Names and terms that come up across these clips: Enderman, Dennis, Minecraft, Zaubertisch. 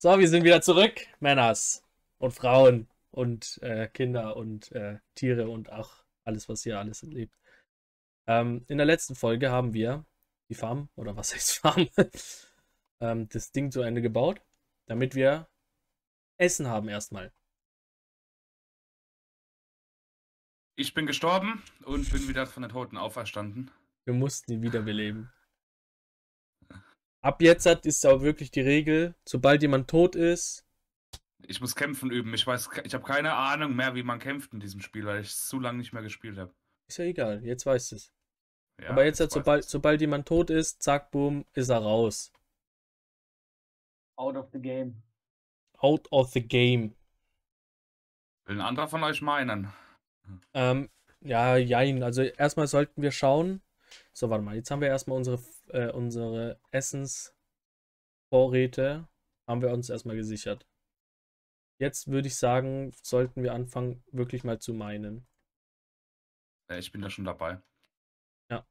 So, wir sind wieder zurück, Männers und Frauen und Kinder und Tiere und auch alles, was hier alles lebt. In der letzten Folge haben wir die Farm, oder was heißt Farm, das Ding zu Ende gebaut, damit wir Essen haben erstmal. Ich bin gestorben und bin wieder von den Toten auferstanden. Wir mussten ihn wiederbeleben. Ab jetzt ist auch wirklich die Regel, sobald jemand tot ist. Ich muss kämpfen üben. Ich habe keine Ahnung mehr, wie man kämpft in diesem Spiel, weil ich es zu lange nicht mehr gespielt habe. Ist ja egal, jetzt weißt du es. Ja, aber jetzt sobald jemand tot ist, zack, boom, ist er raus. Out of the game. Out of the game. Will ein anderer von euch meinen? Ja, jein. Also erstmal sollten wir schauen. So, warte mal, jetzt haben wir erstmal unsere Essensvorräte haben wir uns erstmal gesichert. Jetzt würde ich sagen, sollten wir anfangen, wirklich mal zu minen. Ich bin da schon dabei. Ja,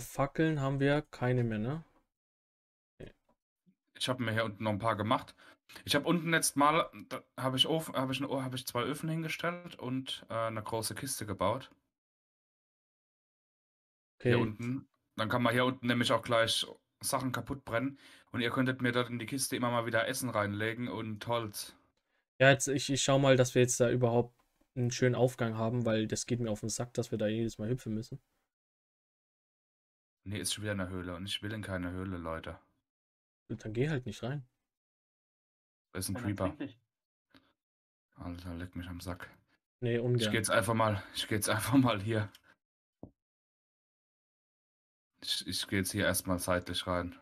Fackeln haben wir keine mehr, ne? Okay. Ich habe mir hier unten noch ein paar gemacht. Ich habe unten jetzt mal, da habe ich 2 Öfen hingestellt und eine große Kiste gebaut. Okay. Hier unten. Dann kann man hier unten nämlich auch gleich Sachen kaputt brennen. Und ihr könntet mir dort in die Kiste immer mal wieder Essen reinlegen und Holz. Ja, jetzt ich schau mal, dass wir jetzt da überhaupt einen schönen Aufgang haben, weil das geht mir auf den Sack, dass wir da jedes Mal hüpfen müssen. Nee, ist schon wieder eine Höhle und ich will in keine Höhle, Leute. Und dann geh halt nicht rein. Das ist ein Creeper. Alter, leck mich am Sack. Nee, ungern. Ich geh jetzt einfach mal hier. Ich gehe jetzt hier erstmal seitlich rein.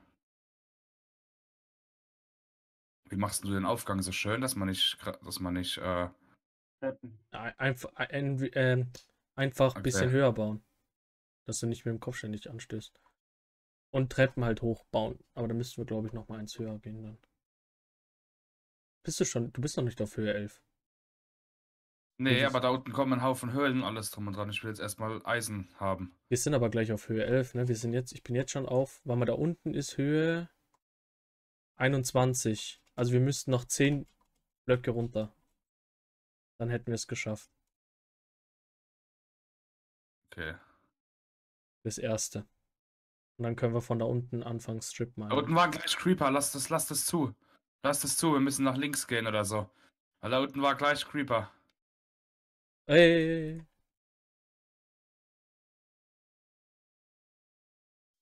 Wie machst du den Aufgang so schön, dass man nicht einfach ein bisschen höher bauen. Dass du nicht mit dem Kopf ständig anstößt. Und Treppen halt hoch bauen. Aber da müssten wir, glaube ich, noch mal eins höher gehen dann. Du bist noch nicht auf Höhe 11. Nee, aber da unten kommen ein Haufen Höhlen und alles drum und dran. Ich will jetzt erstmal Eisen haben. Wir sind aber gleich auf Höhe 11, ne? Ich bin jetzt schon auf, weil man da unten ist, Höhe 21. Also wir müssten noch 10 Blöcke runter. Dann hätten wir es geschafft. Okay. Das erste. Und dann können wir von da unten anfangen, Strip minen. Da unten waren gleich Creeper, lass das zu. Lass das zu, wir müssen nach links gehen oder so. Weil da unten war gleich Creeper. Hey.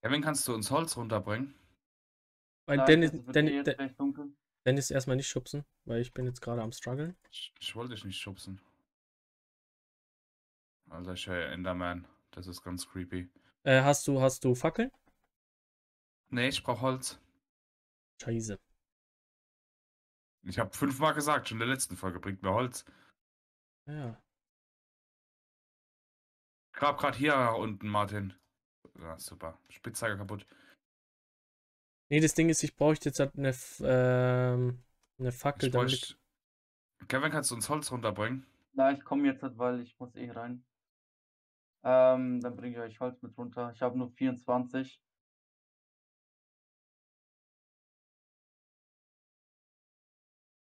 Kevin, kannst du uns Holz runterbringen? Nein, Dennis erstmal nicht schubsen, weil ich bin jetzt gerade am struggeln. Ich wollte dich nicht schubsen. Alter, ich höre Enderman. Das ist ganz creepy. Hast du Fackeln? Nee, ich brauche Holz. Scheiße. Ich habe 5-mal gesagt, schon in der letzten Folge, bringt mir Holz. Ja. Grab gerade hier unten, Martin. Ja, super. Spitzhacke kaputt. Nee, das Ding ist, ich bräuchte jetzt eine Fackel. Kevin, kannst du uns Holz runterbringen? Na, ich komme jetzt, weil ich muss eh rein. Dann bringe ich euch Holz mit runter. Ich habe nur 24.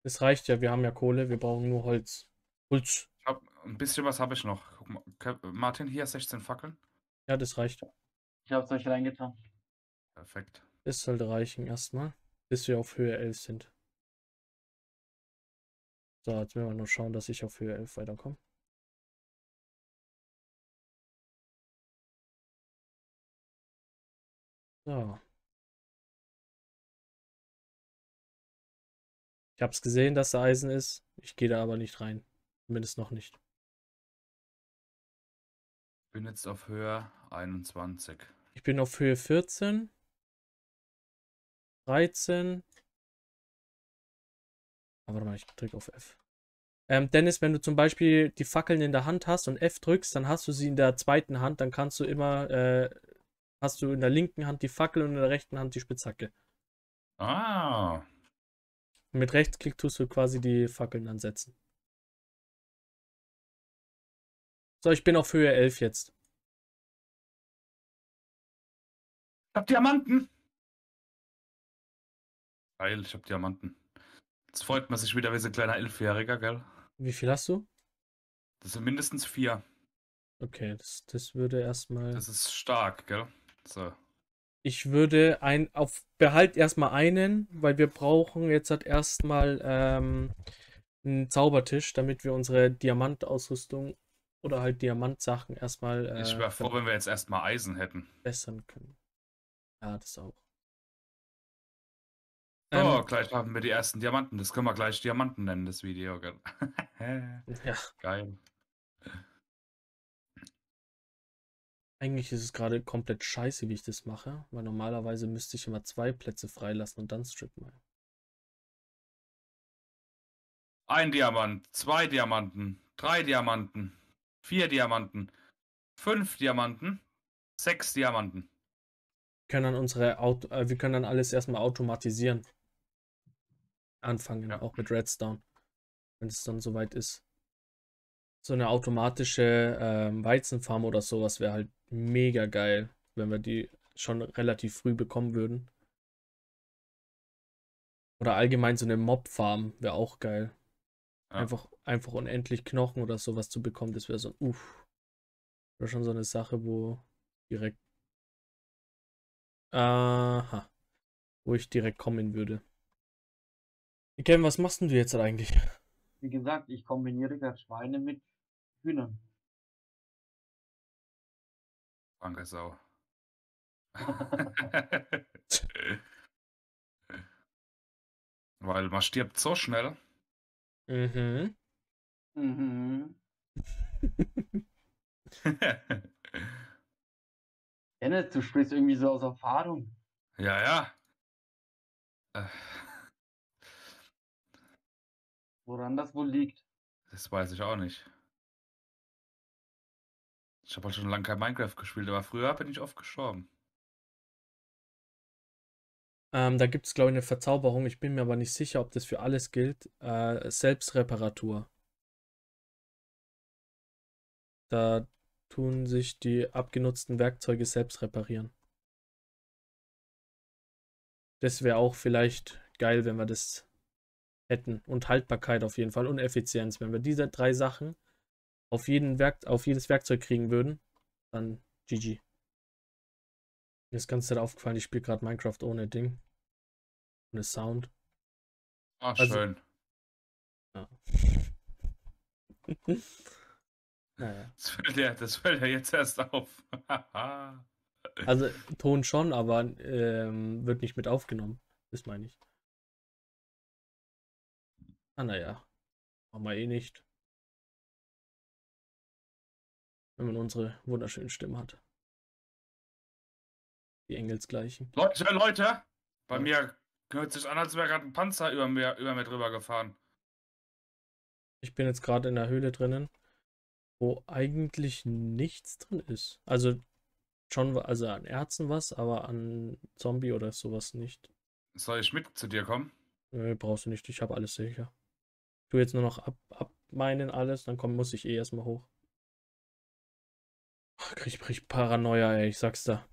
Das reicht ja, wir haben ja Kohle, wir brauchen nur Holz. Holz. Ein bisschen was habe ich noch. Guck mal, Martin, hier 16 Fackeln. Ja, das reicht. Ich habe es euch reingetan. Perfekt. Das sollte reichen erstmal, bis wir auf Höhe 11 sind. So, jetzt müssen wir nur schauen, dass ich auf Höhe 11 weiterkomme. So. Ich habe es gesehen, dass da Eisen ist. Ich gehe da aber nicht rein. Zumindest noch nicht. Ich bin jetzt auf Höhe 21. Ich bin auf Höhe 14. 13. Aber warte mal, ich drücke auf F. Dennis, wenn du zum Beispiel die Fackeln in der Hand hast und F drückst, dann hast du sie in der zweiten Hand. Dann kannst du immer, hast du in der linken Hand die Fackel und in der rechten Hand die Spitzhacke. Ah. Und mit Rechtsklick tust du quasi die Fackeln ansetzen. So, ich bin auf Höhe 11 jetzt. Ich hab Diamanten. Geil, ich hab Diamanten. Jetzt freut man sich wieder wie so ein kleiner Elfjähriger, gell? Wie viel hast du? Das sind mindestens 4. Okay, das würde erstmal... Das ist stark, gell? So. Ich würde behalt erstmal einen, weil wir brauchen jetzt halt erstmal einen Zaubertisch, damit wir unsere Diamantausrüstung oder halt Diamantsachen erstmal... ich wäre froh, wenn wir jetzt erstmal Eisen hätten. ...bessern können. Ja, das auch. Oh, gleich haben wir die ersten Diamanten. Das können wir gleich Diamanten nennen, das Video. Ja. Geil. Eigentlich ist es gerade komplett scheiße, wie ich das mache, weil normalerweise müsste ich immer 2 Plätze freilassen und dann strippen. 1 Diamant, 2 Diamanten, 3 Diamanten, 4 Diamanten, 5 Diamanten, 6 Diamanten. Wir können dann alles erstmal automatisieren. Anfangen, ja. Auch mit Redstone, wenn es dann soweit ist. So eine automatische Weizenfarm oder sowas wäre halt mega geil, wenn wir die schon relativ früh bekommen würden. Oder allgemein so eine Mobfarm wäre auch geil. Ja. Einfach unendlich Knochen oder sowas zu bekommen, das wäre so ein Uff. Wäre schon so eine Sache, wo direkt wo ich direkt kommen würde. Kevin, was machst denn du jetzt eigentlich? Wie gesagt, ich kombiniere gerade Schweine mit Hühnern. Danke, Sau. Weil man stirbt so schnell. Mhm. Mhm. Dennis, du sprichst irgendwie so aus Erfahrung. Ja, ja. Woran das wohl liegt? Das weiß ich auch nicht. Ich habe halt schon lange kein Minecraft gespielt, aber früher bin ich oft gestorben. Da gibt es, glaube ich, eine Verzauberung. Ich bin mir aber nicht sicher, ob das für alles gilt. Selbstreparatur. Da tun sich die abgenutzten Werkzeuge selbst reparieren. Das wäre auch vielleicht geil, wenn wir das hätten. Und Haltbarkeit auf jeden Fall und Effizienz. Wenn wir diese 3 Sachen auf jedes Werkzeug kriegen würden, dann GG. Mir ist ganz aufgefallen, ich spiele gerade Minecraft ohne Ding. Ohne Sound. Ach, also, schön. Ja. Naja. Das fällt ja jetzt erst auf. Also Ton schon, aber wird nicht mit aufgenommen. Das meine ich. Ah, naja. Machen wir eh nicht. Wenn man unsere wunderschönen Stimmen hat. Die Engelsgleichen. Leute! Bei mir hört sich an, als wäre gerade ein Panzer über mir drüber gefahren. Ich bin jetzt gerade in der Höhle drinnen, wo eigentlich nichts drin ist. Also schon, also an Erzen was, aber an Zombie oder sowas nicht. Soll ich mit zu dir kommen? Nö, brauchst du nicht, ich habe alles sicher. Tu jetzt nur noch abmeinen alles, dann muss ich eh erstmal hoch. Ach, krieg ich Paranoia, ey, ich sag's da.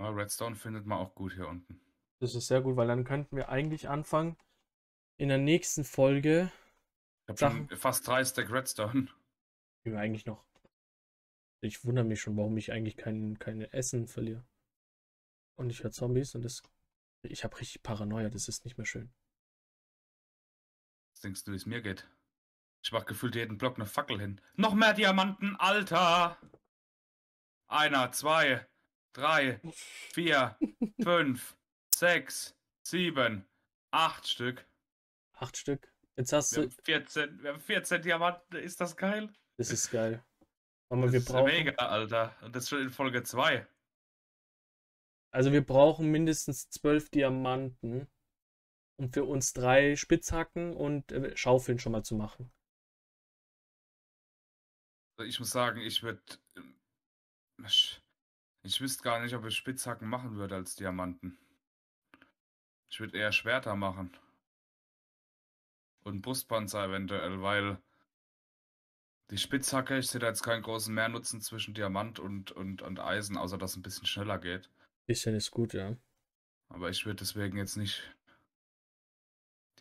Redstone findet man auch gut hier unten. Das ist sehr gut, weil dann könnten wir eigentlich anfangen, in der nächsten Folge... Ich habe schon fast 3 Stack Redstone. Ich bin eigentlich noch. Ich wundere mich schon, warum ich eigentlich keine Essen verliere. Und ich höre Zombies und das. Ich habe richtig Paranoia, das ist nicht mehr schön. Was denkst du, wie es mir geht? Ich mach gefühlt jeden Block eine Fackel hin. Noch mehr Diamanten, Alter! 1, 2, 3, 4, 5, 6, 7, 8 Stück. 8 Stück? Jetzt hast du... Wir haben 14 Diamanten, ist das geil? Das ist geil. Aber das ist mega, Alter. Und das schon in Folge 2. Also wir brauchen mindestens 12 Diamanten, um für uns 3 Spitzhacken und Schaufeln schon mal zu machen. Ich muss sagen, ich wüsste gar nicht, ob ich Spitzhacken machen würde als Diamanten. Ich würde eher Schwerter machen. Und Brustpanzer eventuell, weil die Spitzhacke, ich sehe da jetzt keinen großen Mehrnutzen zwischen Diamant und Eisen, außer dass es ein bisschen schneller geht. Bisschen ist gut, ja. Aber ich würde deswegen jetzt nicht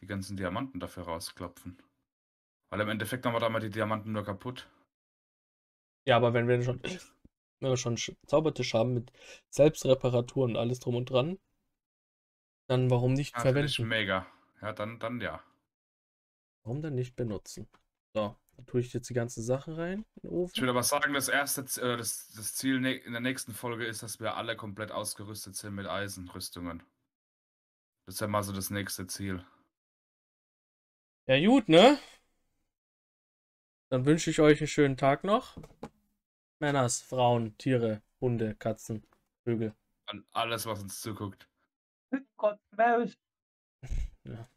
die ganzen Diamanten dafür rausklopfen. Weil im Endeffekt haben wir da mal die Diamanten nur kaputt. Ja, aber wenn wir schon Zaubertisch haben mit Selbstreparaturen und alles drum und dran, dann warum nicht verwenden? Das ist mega. Ja, dann ja. Warum dann nicht benutzen? So, dann tue ich jetzt die ganze Sache rein in den Ofen. Ich würde aber sagen, das Ziel in der nächsten Folge ist, dass wir alle komplett ausgerüstet sind mit Eisenrüstungen. Das ist ja mal so das nächste Ziel. Ja gut, ne? Dann wünsche ich euch einen schönen Tag noch. Männers, Frauen, Tiere, Hunde, Katzen, Vögel. An alles, was uns zuguckt. Gott, Mary. Ja.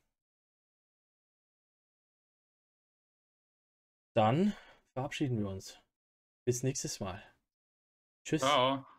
Dann verabschieden wir uns. Bis nächstes Mal. Tschüss. Ciao.